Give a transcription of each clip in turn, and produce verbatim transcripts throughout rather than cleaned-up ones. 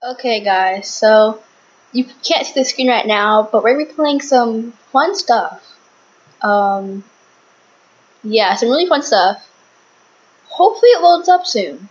Okay guys, so you can't see the screen right now, but we're gonna be playing some fun stuff. Um, yeah, some really fun stuff. Hopefully it loads up soon.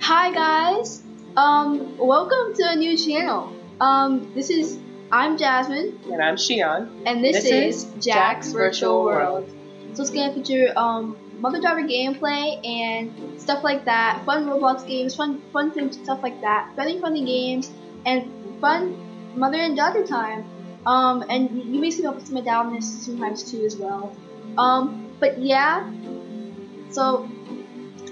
Hi guys, um, welcome to a new channel. Um, this is I'm Jasmine. And I'm Shion. And this, this is Jack's, Jack's Virtual World. World. So it's going to feature um, Mother Daughter gameplay and stuff like that, fun Roblox games, fun fun things, stuff like that, funny funny games, and fun mother and daughter time. Um, and you may see me put my down sometimes too as well. Um, but yeah, so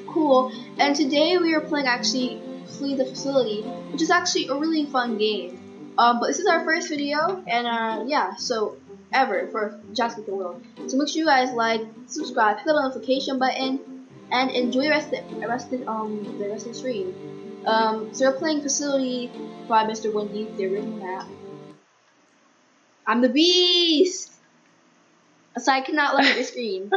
cool. And today we are playing actually Flee the Facility, which is actually a really fun game. Um, but this is our first video, and uh, yeah, so ever for Jack's Virtual World. So make sure you guys like, subscribe, hit the notification button, and enjoy the rest of the rest of, um the rest of the stream. Um, so we're playing Facility by Mister Wendy, the original map. I'm the beast, so I cannot look at the screen.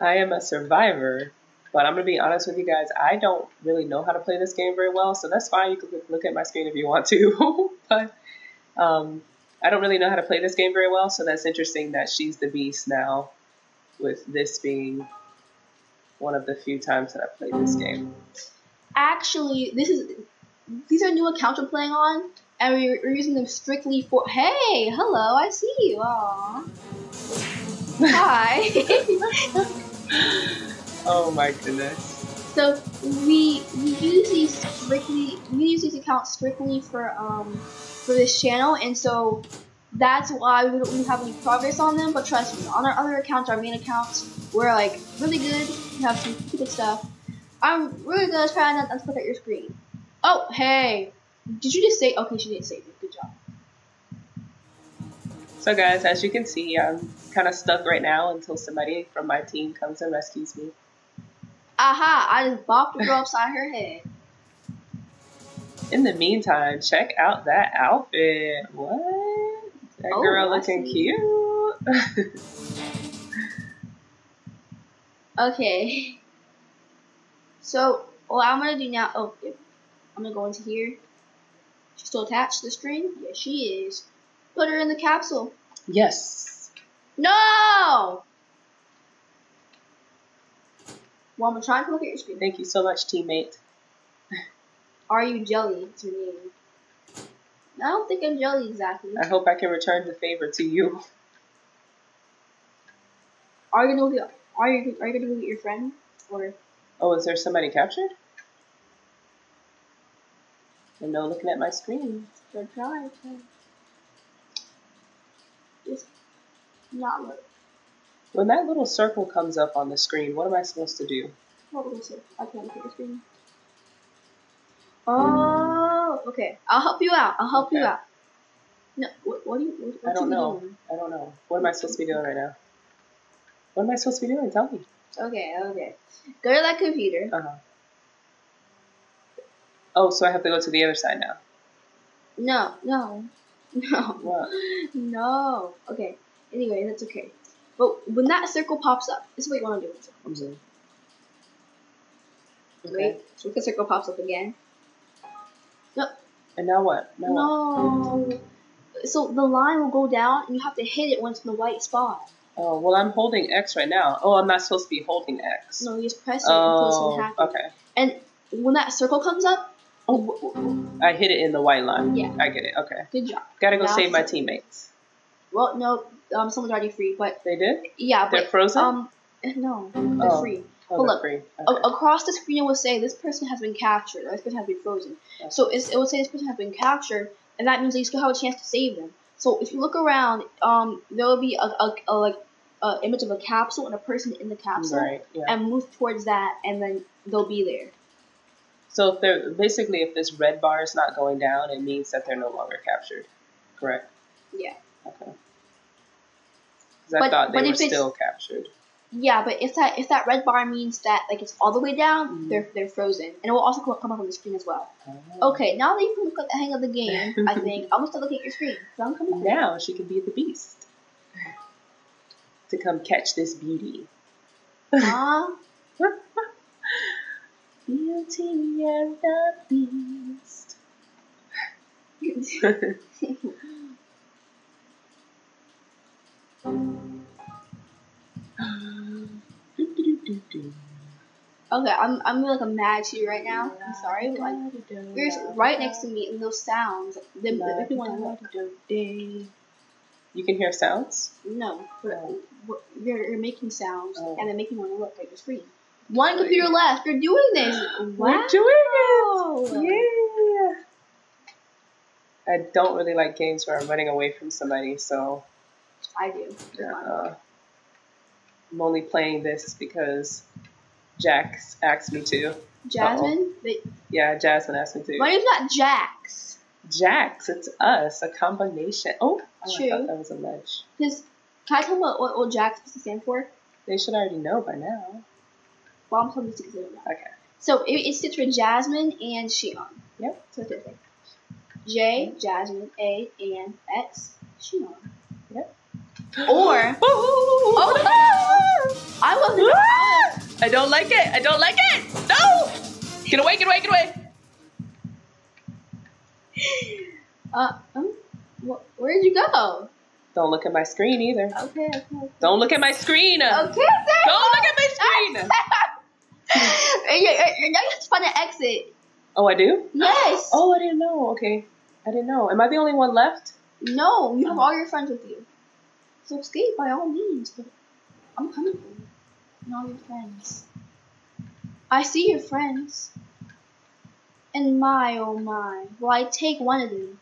I am a survivor. But I'm going to be honest with you guys, I don't really know how to play this game very well, so that's fine. You can look at my screen if you want to. But um, I don't really know how to play this game very well, so that's interesting that she's the beast now, with this being one of the few times that I've played this game. Actually, this is these are new accounts we're playing on, and we're, we're using them strictly for... Hey! Hello, I see you! Aww. Hi! Oh my goodness. So we we use these strictly we use these accounts strictly for um for this channel, and so that's why we don't really have any progress on them, but trust me, on our other accounts, our main accounts, we're like really good. We have some good stuff. I'm really gonna try not to look at your screen. Oh hey. Did you just say okay she didn't save it, good job. So guys, as you can see, I'm kinda stuck right now until somebody from my team comes and rescues me. Aha, I just bopped the girl upside her head. In the meantime, check out that outfit. What? That oh, girl looking cute. Okay. So, what I'm going to do now, oh, I'm going to go into here. She's still attached to the string? Yes, she is. Put her in the capsule. Yes. No! Well, I'm trying to look at your screen. Thank you so much, teammate. Are you jelly? It's your name. I don't think I'm jelly exactly. I hope I can return the favor to you. Are you gonna go? Are you are you gonna go get your friend? Or oh, is there somebody captured? And no looking at my screen. Good try. Just not look. When that little circle comes up on the screen, what am I supposed to do? What little circle? I can't look at the screen. Oh, okay. I'll help you out. I'll help okay. you out. No, what, what do you? What, what I don't you know. Doing? I don't know. What am I supposed to be doing right now? What am I supposed to be doing? Tell me. Okay, okay. Go to that computer. Uh huh. Oh, so I have to go to the other side now. No, no, no. What? No. Okay. Anyway, that's okay. But when that circle pops up, this is what you want to do. I'm sorry. Okay. Wait, so the circle pops up again. Nope. And now what? Now no. What? So the line will go down, and you have to hit it once in the white spot. Oh, well, I'm holding X right now. Oh, I'm not supposed to be holding X. No, you just press it. Oh, and close okay. And when that circle comes up, oh, I hit it in the white line. Yeah. I get it. Okay. Good job. Gotta go now save my teammates. Well, no. Um, someone's already free, but they did. Yeah, they're but frozen. Um, no, they're oh. free. Oh, well, they're look, free. Okay. Across the screen it will say this person has been captured, or this person has been frozen. Okay. So it's, it will say this person has been captured, and that means that you still have a chance to save them. So if you look around, um, there will be a, a, a like a image of a capsule and a person in the capsule, right, yeah. and move towards that, and then they'll be there. So if they're basically, if this red bar is not going down, it means that they're no longer captured. Correct. Yeah. Okay. I but, thought they but were still captured. Yeah, but if that if that red bar means that like it's all the way down, mm-hmm. they're they're frozen, and it will also come up on the screen as well. Oh. Okay, now that you can look at the hang of the game, I think I'm gonna start looking at your screen. So I'm coming. Now she could be the beast to come catch this beauty. Ah. Uh, Beauty and the Beast. Okay, I'm I'm like a mad to you right now. I'm sorry, but like you're just right next to me, and those sounds they, they make me want to look. You can hear sounds? No, no. You're you're making sounds, oh. and they make me want to look at your screen. One computer left. You're doing this. Wow. We're doing it. Yeah. I don't really like games where I'm running away from somebody, so. I do. Uh, I'm only playing this because Jax asked me to. Jasmine? They, yeah, Jasmine asked me to. My name's not Jax. Jax, it's us, a combination. Oh, oh I thought that was a ledge. Because can I tell them what, what, what Jax is to stand for? They should already know by now. Well, I'm supposed to consider that. Okay. So it, it sits for Jasmine and Shion. Yep. So it's like J, Jasmine, A, and X, Shion. Yep. Or. Oh! I wasn't. I don't like it. I don't like it. No! Get away! Get away! Get away! Uh. Um, wh where did you go? Don't look at my screen either. Okay. Okay. okay. Don't look at my screen. Okay. Don't look at my screen. You're not just trying to exit. Oh, I do? Yes. Oh, I didn't know. Okay. I didn't know. Am I the only one left? No. You have all your friends with you. So escape by all means. But I'm coming for you. And all your friends. I see your friends. And my, oh my. Well, I take one of them.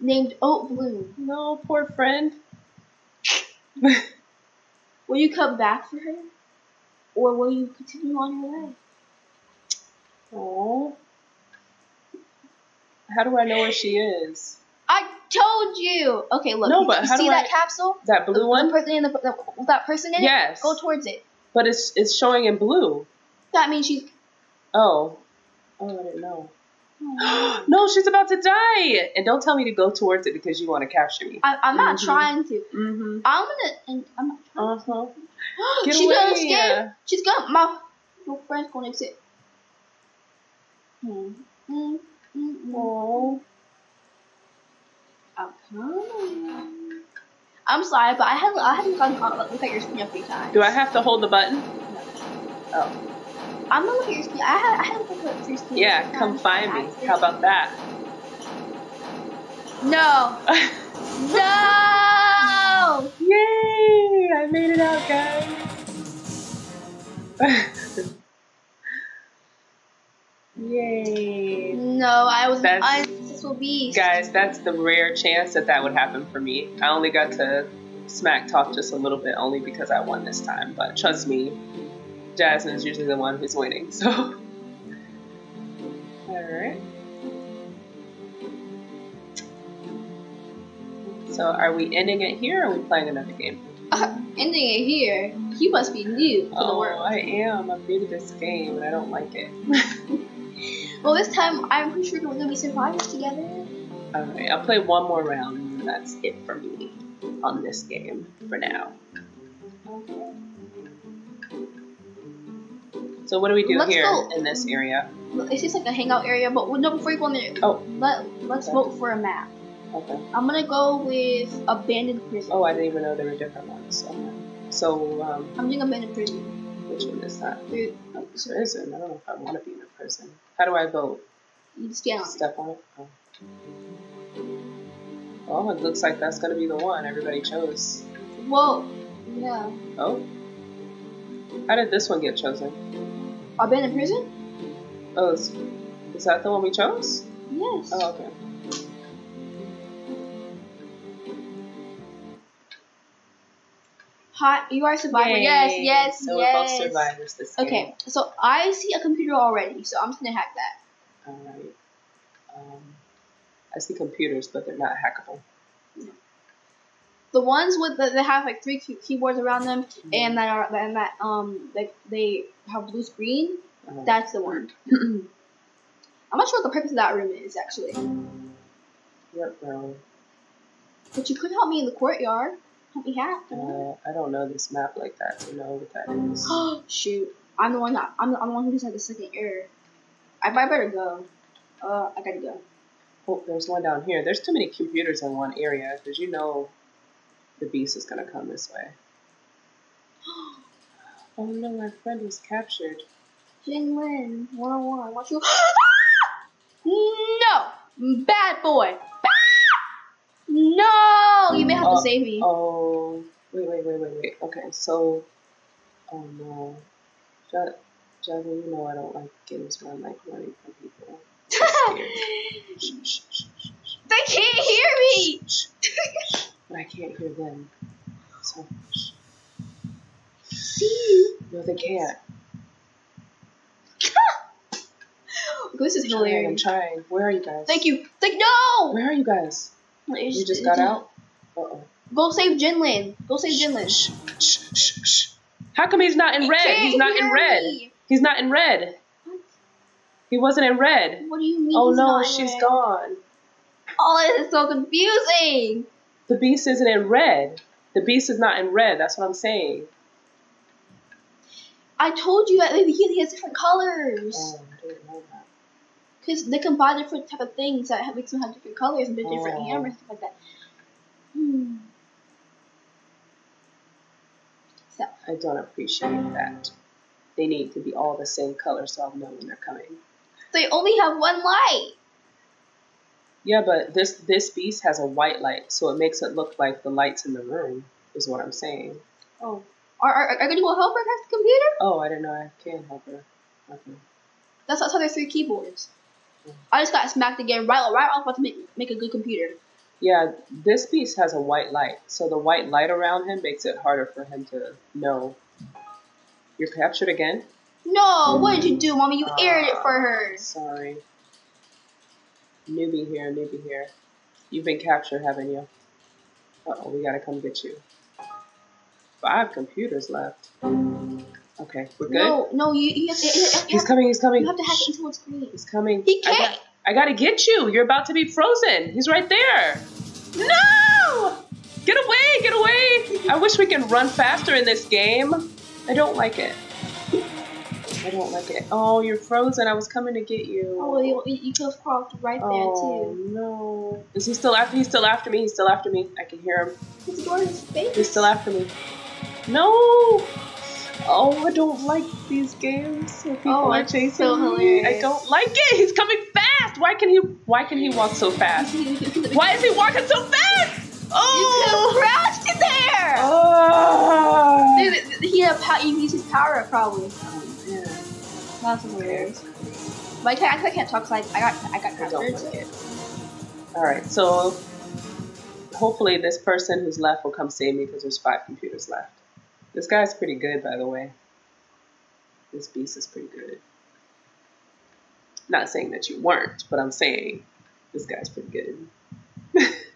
Named Oat Bloom. No, poor friend. Will you come back for her? Or will you continue on your way? Oh. How do I know where she is? I told you. Okay, look. No, but you how see do that I, capsule? That blue the, one. The person in the, the, that person in yes. it. Yes. Go towards it. But it's it's showing in blue. That means she's. Oh. Oh, I didn't know. Oh. No, she's about to die. And don't tell me to go towards it because you want to capture me. I, I'm not mm-hmm. trying to. Mm-hmm. I'm gonna. And I'm not trying uh-huh. to. Get she's away. Gonna escape. She's gonna. My, my friend's gonna exit. Hmm. Hmm. Hmm. Oh. I'm coming. I'm sorry, but I haven't. I haven't gotten uh, look at your screen a few times. Do I have to hold the button? No. Oh. I'm gonna look at your screen. I have. I haven't looked at your screen. Yeah, come find me. How about that? No. No. Yay! I made it out, guys. Yay! No, I was an unsuccessful beast. Guys, that's the rare chance that that would happen for me. I only got to smack talk just a little bit, only because I won this time. But trust me, Jasmine's usually the one who's winning. So, all right. So are we ending it here, or are we playing another game? Uh, ending it here? You must be new to oh, the world. Oh, I am. I'm new to this game, and I don't like it. Well, this time, I'm pretty sure we're going to be survivors together. Alright, I'll play one more round, and that's it for me on this game for now. Okay. So what do we do let's here go. in this area? It's just like a hangout area, but no, before you go in there, oh. let, let's okay. vote for a map. Okay. I'm gonna go with Abandoned Prison. Oh, I didn't even know there were different ones. Okay. So, um. I'm doing Abandoned Prison. Which one is that? Dude. Oh, there isn't. I don't know if I want to be in a prison. How do I vote? You just stand on it. Step on it? Oh. Oh, it looks like that's gonna be the one everybody chose. Whoa. Yeah. Oh. How did this one get chosen? Abandoned Prison? Oh, is, is that the one we chose? Yes. Oh, okay. Hot, you are a survivor. Yay. Yes, yes, so yes. So we're both survivors this game. Okay, so I see a computer already, so I'm just gonna hack that. Alright. Um, I see computers, but they're not hackable. No. The ones with the, they have like three key keyboards around them and that are and that um like they have blue screen. Uh-huh. That's the one. I'm not sure what the purpose of that room is actually. Yep, bro. But you could help me in the courtyard. Help me out. Uh, I don't know this map like that to know what that is. Oh shoot! I'm the one. That, I'm, the, I'm the one who just had the second error. I, I better go. Uh, I gotta go. Oh, there's one down here. There's too many computers in one area because you know the beast is gonna come this way. Oh no! My friend was captured. Jinlin, one on one. Watch you. No, bad boy. Bad. No, you may have uh, to save me. Oh, wait, wait, wait, wait, wait. Okay, so, oh no, Jasmine, J you know I don't like games where I'm like running from people. They can't hear me. But I can't hear them. So, see? No, they can't. This is hilarious. I'm trying. Where are you guys? Thank you. Thank no. Where are you guys? It's, you just got out. Uh oh. Go save Jinlin. Go save Jinlin. Shh, shh, shh, shh. How come he's not in he red? He's not in red. Me. He's not in red. What? He wasn't in red. What do you mean? Oh he's no, not she's red? Gone. Oh, this is so confusing. The beast isn't in red. The beast is not in red. That's what I'm saying. I told you that he has different colors. Oh, I didn't know that. Because they can buy different type of things that makes them have different colors and different oh. hammers and stuff like that. Hmm. So I don't appreciate that. They need to be all the same color so I'll know when they're coming. They only have one light. Yeah, but this this beast has a white light, so it makes it look like the lights in the room is what I'm saying. Oh, are are, are you gonna go help her at the computer? Oh, I didn't know I can help her. Okay. That's that's how there's three keyboards. I just got smacked again. Right, right off about to make make a good computer. Yeah, this beast has a white light, so the white light around him makes it harder for him to know. You're captured again. No, what did you do, mommy? You uh, aired it for her. Sorry. Newbie here, newbie here. You've been captured, haven't you? Uh oh, we gotta come get you. Five computers left. Okay, we're good. No, no, you. you, have to, you have, he's coming. He's coming. You have to hack into his screen. He's coming. He can't. I, got, I gotta get you. You're about to be frozen. He's right there. No! Get away! Get away! I wish we can run faster in this game. I don't like it. I don't like it. Oh, you're frozen. I was coming to get you. Oh, you, you could have crawled right oh, there too. No. Is he still after? He's still after me. He's still after me. I can hear him. He's going his face. He's still after me. No. Oh, I don't like these games. People oh, are chasing so hilarious. Me. I don't like it. He's coming fast. Why can he? Why can he walk so fast? Why is he walking so fast? Oh, you could have crashed in there. Oh, Dude, he had a he used his power up probably. Oh, yeah. That's hilarious. But I can't. I can't talk. Cause I, I got. I got captured. Like All right. So hopefully this person who's left will come save me because there's five computers left. This guy's pretty good, by the way. This beast is pretty good. Not saying that you weren't, but I'm saying this guy's pretty good.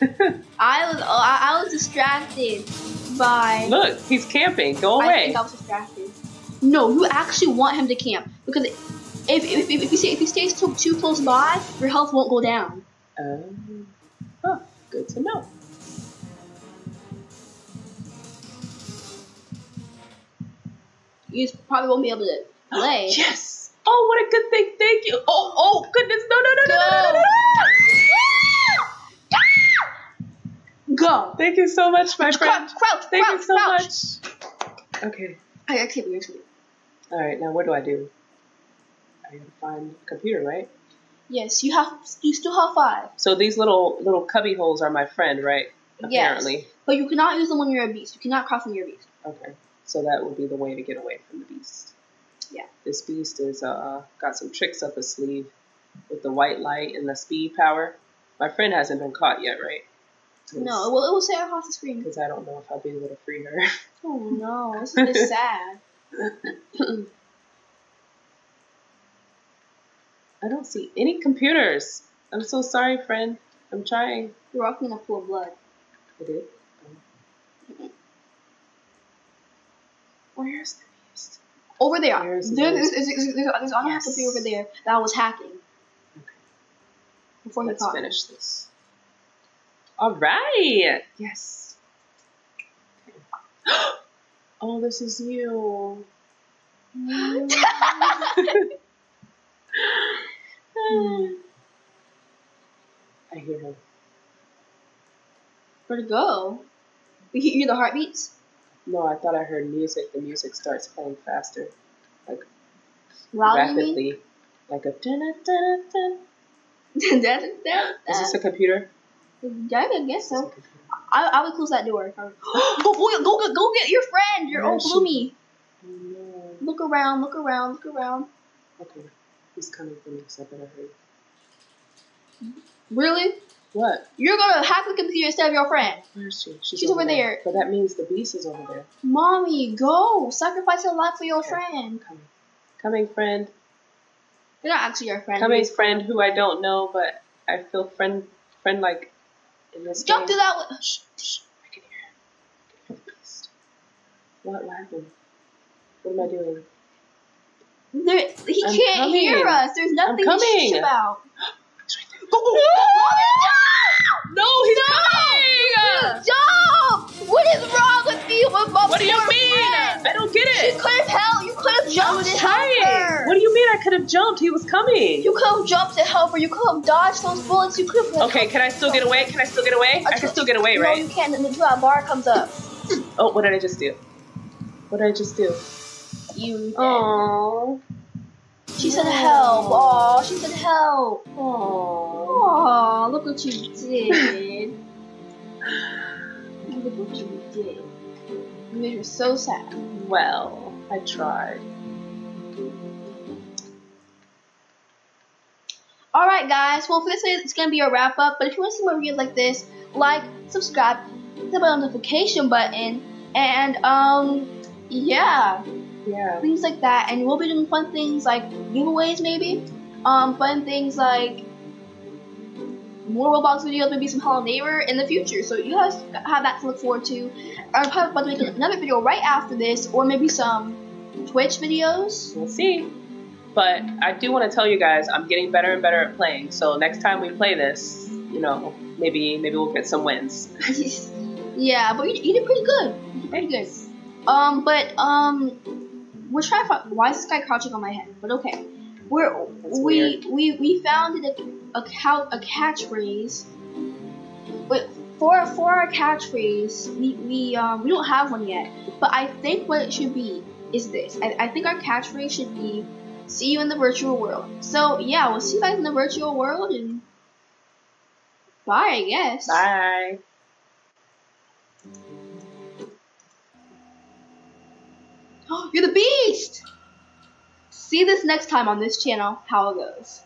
I was I was distracted by... Look, he's camping. Go away. I think I was distracted. No, you actually want him to camp. Because if, if, if, he, if he stays too, too close by, your health won't go down. Um, huh, good to know. You probably won't be able to play. Yes! Oh, what a good thing. Thank you. Oh, oh, goodness. No, no, no, Go. no, no, no, no, no. Go. Thank you so much, my friend. Crouch, crouch, Thank crouch, you so crouch. much. Okay. I got to be All right, now what do I do? I gotta find a computer, right? Yes, you have. You still have five. So these little little cubby holes are my friend, right? Apparently. Yes, but you cannot use them when you're a beast. You cannot cross when you're a beast. Okay. So that would be the way to get away from the beast. Yeah. This beast is uh got some tricks up his sleeve with the white light and the speed power. My friend hasn't been caught yet, right? No, well, it will say across the screen. Because I don't know if I'll be able to free her. Oh, no. This is just sad. I don't see any computers. I'm so sorry, friend. I'm trying. You're walking in a pool of blood. I did? Where's the beast? Over there. There's gonna have to be over there that I was hacking. Okay. Before Let's finish me. this. All right. Yes. Okay. Oh, this is you. I hear her. Where'd it go? You hear the heartbeats? No, I thought I heard music. The music starts playing faster, like loud, rapidly, like a. Is this a computer? Yeah, I guess so. I I would close that door. Oh boy, go go get your friend, your old Bloomy. Look around, look around, look around. Okay, he's coming from the side that I heard. Really? What? You're gonna hack the computer instead of your friend. Where is she? She's, She's over, over there. there. But that means the beast is over there. Mommy, go! Sacrifice your life for your okay. friend. Coming. Coming, friend. They're not actually your friend. Coming, friend, who I don't know, but I feel friend, friend like in this Jump game. through that one. Shh, shh. I can hear her. What, what happened? What am I doing? There, he I'm can't coming. hear us. There's nothing to shh about. Go, go, go, go. No, he's no. coming. Jump! What is wrong with you? With Mom what do you mean? Friend? I don't get it. She could have helped. You could have jumped and helped her. What do you mean I could have jumped? He was coming. You could have jumped and helped her. You could have dodged those bullets. You could have. Okay, can I still get away? Can I still get away? I can still get away, no, right? No, you can't until that bar comes up. Oh, what did I just do? What did I just do? You. Oh. She said help. Oh, she said help. Oh, look what you did. Look what you did. You made her so sad. Well, I tried. All right, guys. Well, for this it's gonna be a wrap up. But if you want to see more videos like this, like, subscribe, hit the notification button, and um, yeah. Yeah. Things like that, and we'll be doing fun things like giveaways, maybe. Um, fun things like more Roblox videos, maybe some Hello Neighbor in the future. So you guys have that to look forward to. I'm probably about to make another video right after this, or maybe some Twitch videos. We'll see. But I do want to tell you guys, I'm getting better and better at playing. So next time we play this, you know, maybe maybe we'll get some wins. Yeah, but you, you did pretty good. You did pretty good. Um, but um. We're trying to find, why is this guy crouching on my head? But okay, we're we, we we founded a a, cow, a catchphrase. But for for our catchphrase, we we um we don't have one yet. But I think what it should be is this. I, I think our catchphrase should be "See you in the virtual world." So yeah, we'll see you guys in the virtual world and bye. I guess. Bye. You're the beast! See this next time on this channel, how it goes.